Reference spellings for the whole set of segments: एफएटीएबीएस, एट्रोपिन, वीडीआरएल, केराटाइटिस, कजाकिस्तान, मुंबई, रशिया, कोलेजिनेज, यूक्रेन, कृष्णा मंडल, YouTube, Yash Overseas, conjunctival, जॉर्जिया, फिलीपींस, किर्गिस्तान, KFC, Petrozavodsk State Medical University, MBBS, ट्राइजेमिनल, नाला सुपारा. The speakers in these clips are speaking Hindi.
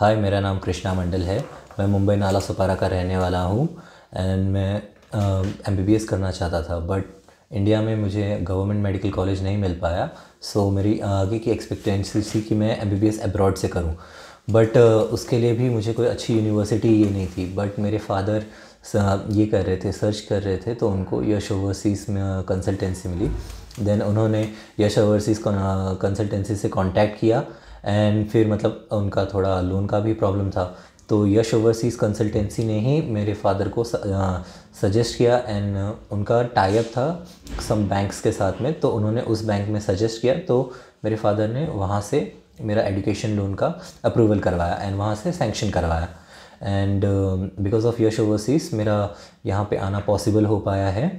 हाय, मेरा नाम कृष्णा मंडल है। मैं मुंबई नाला सुपारा का रहने वाला हूँ एंड मैं MBBS करना चाहता था, बट इंडिया में मुझे गवर्नमेंट मेडिकल कॉलेज नहीं मिल पाया। सो मेरी आगे की एक्सपेक्टेंसी थी कि मैं MBBS अब्रॉड से करूँ, बट उसके लिए भी मुझे कोई अच्छी यूनिवर्सिटी ये नहीं थी। बट मेरे फादर ये कर रहे थे, सर्च कर रहे थे, तो उनको यश ओवरसीज़ में कंसल्टेंसी मिली। देन उन्होंने यश ओवरसीज़ कंसल्टेंसी से कॉन्टैक्ट किया एंड फिर मतलब उनका थोड़ा लोन का भी प्रॉब्लम था, तो यश ओवरसीज़ कंसल्टेंसी ने ही मेरे फादर को सजेस्ट किया। एंड उनका टाई अप था सम बैंक्स के साथ में, तो उन्होंने उस बैंक में सजेस्ट किया, तो मेरे फादर ने वहाँ से मेरा एजुकेशन लोन का अप्रूवल करवाया एंड वहाँ से सैंक्शन करवाया। And because of Yash overseas मेरा यहाँ पे आना पॉसिबल हो पाया है।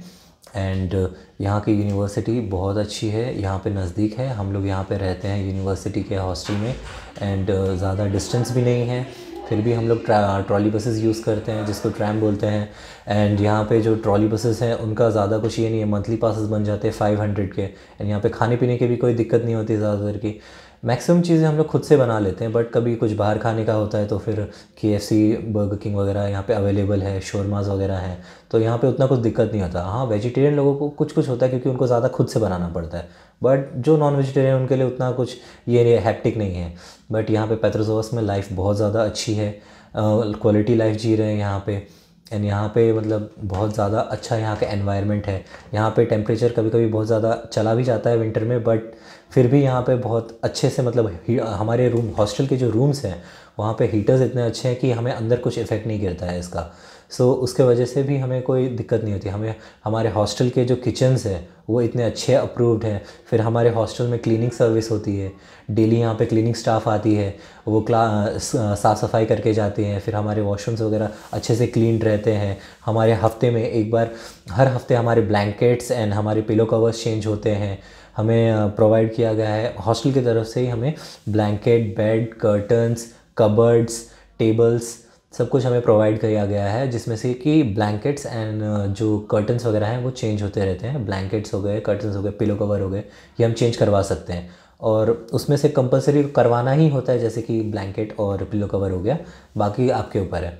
एंड यहाँ की यूनिवर्सिटी बहुत अच्छी है, यहाँ पे नज़दीक है, हम लोग यहाँ पे रहते हैं यूनिवर्सिटी के हॉस्टल में एंड ज़्यादा डिस्टेंस भी नहीं है। फिर भी हम लोग ट्रॉली बसेस यूज़ करते हैं, जिसको ट्रैम बोलते हैं। एंड यहाँ पे जो ट्रॉली बसेस हैं उनका ज़्यादा कुछ ये नहीं है, मंथली पासेस बन जाते हैं 500 के। एंड यहाँ पे खाने पीने की भी कोई दिक्कत नहीं होती, ज़्यादातर की मैक्सिमम चीज़ें हम लोग खुद से बना लेते हैं, बट कभी कुछ बाहर खाने का होता है तो फिर KFC, बर्गर किंग वगैरह यहाँ पे अवेलेबल है, शोरमाज़ वगैरह हैं, तो यहाँ पे उतना कुछ दिक्कत नहीं होता। हाँ, वेजिटेरियन लोगों को कुछ कुछ होता है क्योंकि उनको ज़्यादा खुद से बनाना पड़ता है, बट जो नॉन वेजिटेरियन उनके लिए उतना कुछ ये हैप्टिक नहीं है। बट यहाँ पर पेट्रोज़ोवस्क में लाइफ बहुत ज़्यादा अच्छी है, क्वालिटी लाइफ जी रहे हैं यहाँ पर। एंड यहाँ पे मतलब बहुत ज़्यादा अच्छा यहाँ का एनवायरनमेंट है। यहाँ पे टेम्परेचर कभी कभी बहुत ज़्यादा चला भी जाता है विंटर में, बट फिर भी यहाँ पे बहुत अच्छे से मतलब हमारे रूम हॉस्टल के जो रूम्स हैं वहाँ पे हीटर्स इतने अच्छे हैं कि हमें अंदर कुछ इफ़ेक्ट नहीं गिरता है इसका। सो उसके वजह से भी हमें कोई दिक्कत नहीं होती। हमें हमारे हॉस्टल के जो किचन्स हैं वो इतने अच्छे अप्रूव्ड हैं। फिर हमारे हॉस्टल में क्लीनिंग सर्विस होती है, डेली यहाँ पे क्लीनिंग स्टाफ आती है, वो साफ़ सफाई करके जाते हैं। फिर हमारे वॉशरूम्स वगैरह अच्छे से क्लीन रहते हैं। हमारे हफ्ते में एक बार, हर हफ्ते हमारे ब्लैंकेट्स एंड हमारे पिलो कवर्स चेंज होते हैं, हमें प्रोवाइड किया गया है हॉस्टल की तरफ से ही। हमें blanket, bed, curtains, cupboards, tables सब कुछ हमें प्रोवाइड किया गया है, जिसमें से कि ब्लैंकेट्स एंड जो कर्टन्स वगैरह हैं वो चेंज होते रहते हैं। ब्लैंकेट्स हो गए, कर्टन्स हो गए, पिलो कवर हो गए, ये हम चेंज करवा सकते हैं और उसमें से कंपलसरी करवाना ही होता है, जैसे कि ब्लैंकेट और पिलो कवर हो गया, बाकी आपके ऊपर है।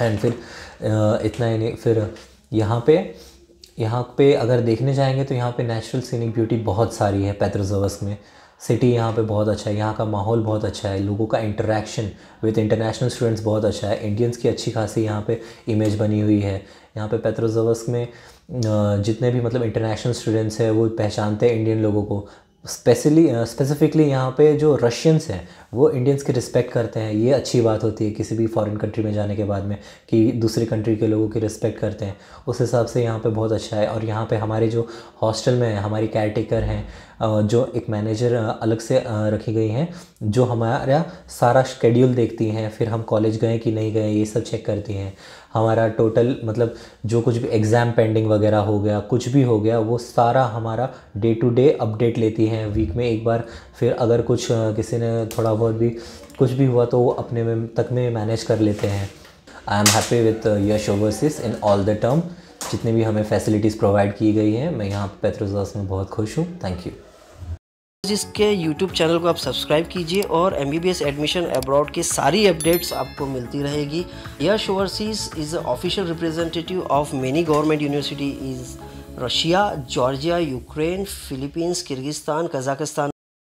एंड फिर इतना ही नहीं, फिर यहाँ पे अगर देखने जाएंगे तो यहाँ पे नेचुरल सीनिक ब्यूटी बहुत सारी है पेट्रोज़ोवस्क में। सिटी यहाँ पे बहुत अच्छा है, यहाँ का माहौल बहुत अच्छा है, लोगों का इंटरेक्शन विद इंटरनेशनल स्टूडेंट्स बहुत अच्छा है, इंडियंस की अच्छी खासी यहाँ पे इमेज बनी हुई है। यहाँ पे पेट्रोज़ोवस्क में जितने भी मतलब इंटरनेशनल स्टूडेंट्स हैं वो पहचानते हैं इंडियन लोगों को। स्पेसिफिकली यहाँ पे जो रशियंस हैं वो इंडियंस की रिस्पेक्ट करते हैं। ये अच्छी बात होती है किसी भी फॉरेन कंट्री में जाने के बाद में कि दूसरे कंट्री के लोगों की रिस्पेक्ट करते हैं, उस हिसाब से यहाँ पे बहुत अच्छा है। और यहाँ पे हमारे जो हॉस्टल में हमारी केयर टेकर हैं, जो एक मैनेजर अलग से रखी गई हैं, जो हमारा सारा शेड्यूल देखती हैं। फिर हम कॉलेज गए कि नहीं गए ये सब चेक करती हैं। हमारा टोटल मतलब जो कुछ भी एग्ज़ाम पेंडिंग वगैरह हो गया, कुछ भी हो गया, वो सारा हमारा डे टू डे अपडेट लेती हैं वीक में एक बार। फिर अगर कुछ किसी ने थोड़ा बहुत भी कुछ भी हुआ तो वो अपने में तक में मैनेज कर लेते हैं। I am happy with Yash overseas in all the term, जितने भी हमें फैसिलिटीज़ प्रोवाइड की गई हैं। मैं यहाँ पेट्रोज़ोवस्क में बहुत खुश हूँ। Thank you. जिसके YouTube चैनल को आप सब्सक्राइब कीजिए और MBBS एडमिशन अब्रॉड की सारी अपडेट्स आपको मिलती रहेगी। Yash overseas is a official representative of many government university is रशिया, जॉर्जिया, यूक्रेन, फिलीपींस, किर्गिस्तान, कजाकिस्तान।